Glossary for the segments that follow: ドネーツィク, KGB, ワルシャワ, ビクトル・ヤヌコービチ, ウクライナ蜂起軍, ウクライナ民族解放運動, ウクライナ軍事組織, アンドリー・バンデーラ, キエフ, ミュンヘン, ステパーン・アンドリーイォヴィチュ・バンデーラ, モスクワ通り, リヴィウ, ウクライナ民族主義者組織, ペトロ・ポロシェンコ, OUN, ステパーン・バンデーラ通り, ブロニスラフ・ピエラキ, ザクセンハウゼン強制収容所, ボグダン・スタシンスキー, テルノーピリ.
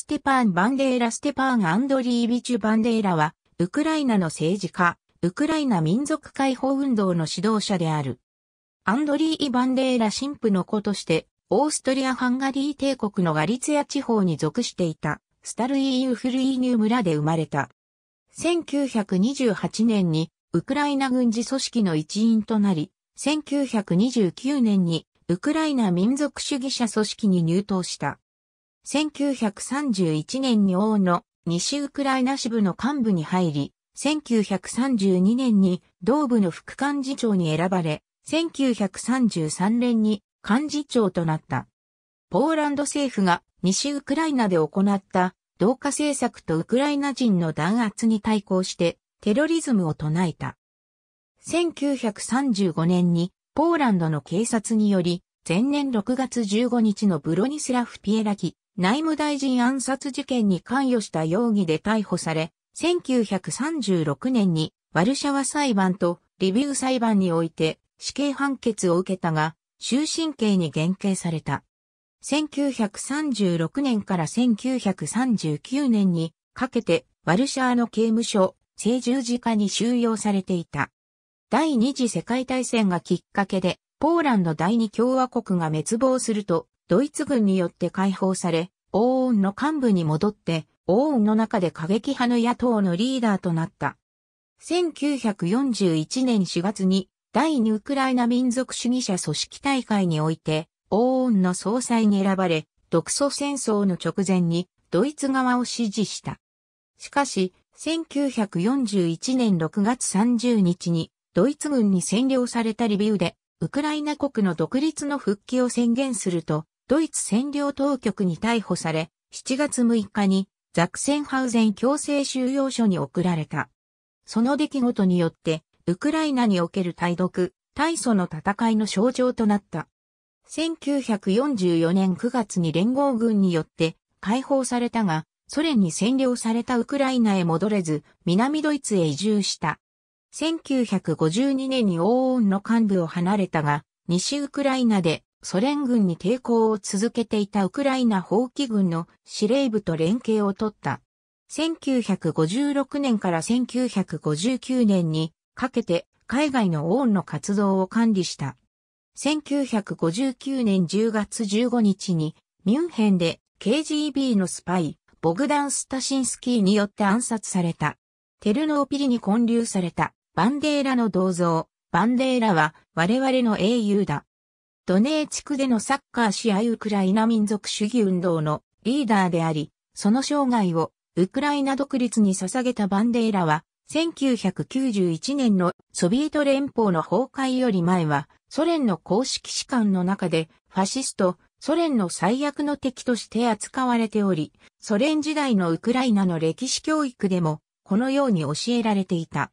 ステパン・バンデーラ・ステパン・アンドリービチュ・バンデーラは、ウクライナの政治家、ウクライナ民族解放運動の指導者である。アンドリー・バンデーラ神父の子として、オーストリア・ハンガリー帝国のガリツィア地方に属していた、スタルイーユ・フルイーニュ村で生まれた。1928年に、ウクライナ軍事組織の一員となり、1929年に、ウクライナ民族主義者組織に入党した。1931年にOUNの西ウクライナ支部の幹部に入り、1932年に同部の副幹事長に選ばれ、1933年に幹事長となった。ポーランド政府が西ウクライナで行った同化政策とウクライナ人の弾圧に対抗してテロリズムを唱えた。1935年にポーランドの警察により、前年6月15日のブロニスラフ・ピエラキ内務大臣暗殺事件に関与した容疑で逮捕され、1936年にワルシャワ裁判とリビウ裁判において死刑判決を受けたが、終身刑に減刑された。1936年から1939年にかけてワルシャワの刑務所、聖十字架に収容されていた。第二次世界大戦がきっかけで、ポーランド第二共和国が滅亡すると、ドイツ軍によって解放され、OUNの幹部に戻って、OUNの中で過激派の野党のリーダーとなった。1941年4月に、第二ウクライナ民族主義者組織大会において、OUNの総裁に選ばれ、独ソ戦争の直前に、ドイツ側を支持した。しかし、1941年6月30日に、ドイツ軍に占領されたリビウで、ウクライナ国の独立の復帰を宣言すると、ドイツ占領当局に逮捕され、7月6日にザクセンハウゼン強制収容所に送られた。その出来事によって、ウクライナにおける対独、対ソの戦いの象徴となった。1944年9月に連合軍によって解放されたが、ソ連に占領されたウクライナへ戻れず、南ドイツへ移住した。1952年にOUNの幹部を離れたが、西ウクライナでソ連軍に抵抗を続けていたウクライナ蜂起軍の司令部と連携を取った。1956年から1959年にかけて海外のOUNの活動を管理した。1959年10月15日にミュンヘンで KGB のスパイ、ボグダン・スタシンスキーによって暗殺された。テルノーピリに建立された。バンデーラの銅像。バンデーラは我々の英雄だ。ドネーツクでのサッカー試合ウクライナ民族主義運動のリーダーであり、その生涯をウクライナ独立に捧げたバンデーラは、1991年のソビエト連邦の崩壊より前は、ソ連の公式史観の中でファシスト、ソ連の最悪の敵として扱われており、ソ連時代のウクライナの歴史教育でもこのように教えられていた。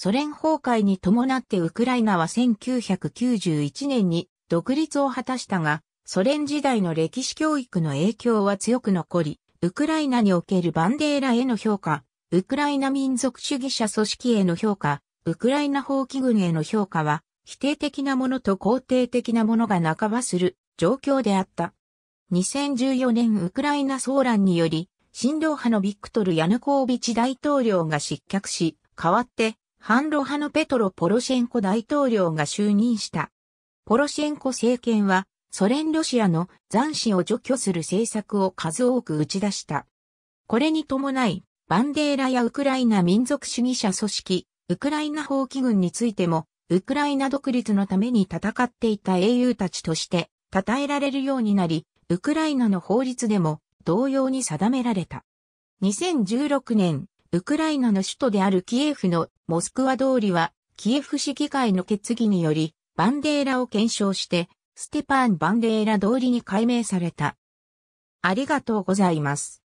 ソ連崩壊に伴ってウクライナは1991年に独立を果たしたが、ソ連時代の歴史教育の影響は強く残り、ウクライナにおけるバンデーラへの評価、ウクライナ民族主義者組織への評価、ウクライナ蜂起軍への評価は、否定的なものと肯定的なものが半ばする状況であった。2014年ウクライナ騒乱により、親ロ派のビクトル・ヤヌコービチ大統領が失脚し、代わって、反ロ派のペトロ・ポロシェンコ大統領が就任した。ポロシェンコ政権は、ソ連ロシアの残滓を除去する政策を数多く打ち出した。これに伴い、バンデーラやウクライナ民族主義者組織、ウクライナ蜂起軍についても、ウクライナ独立のために戦っていた英雄たちとして、称えられるようになり、ウクライナの法律でも同様に定められた。2016年、ウクライナの首都であるキエフのモスクワ通りは、キエフ市議会の決議により、バンデーラを検証して、ステパン・バンデーラ通りに改名された。ありがとうございます。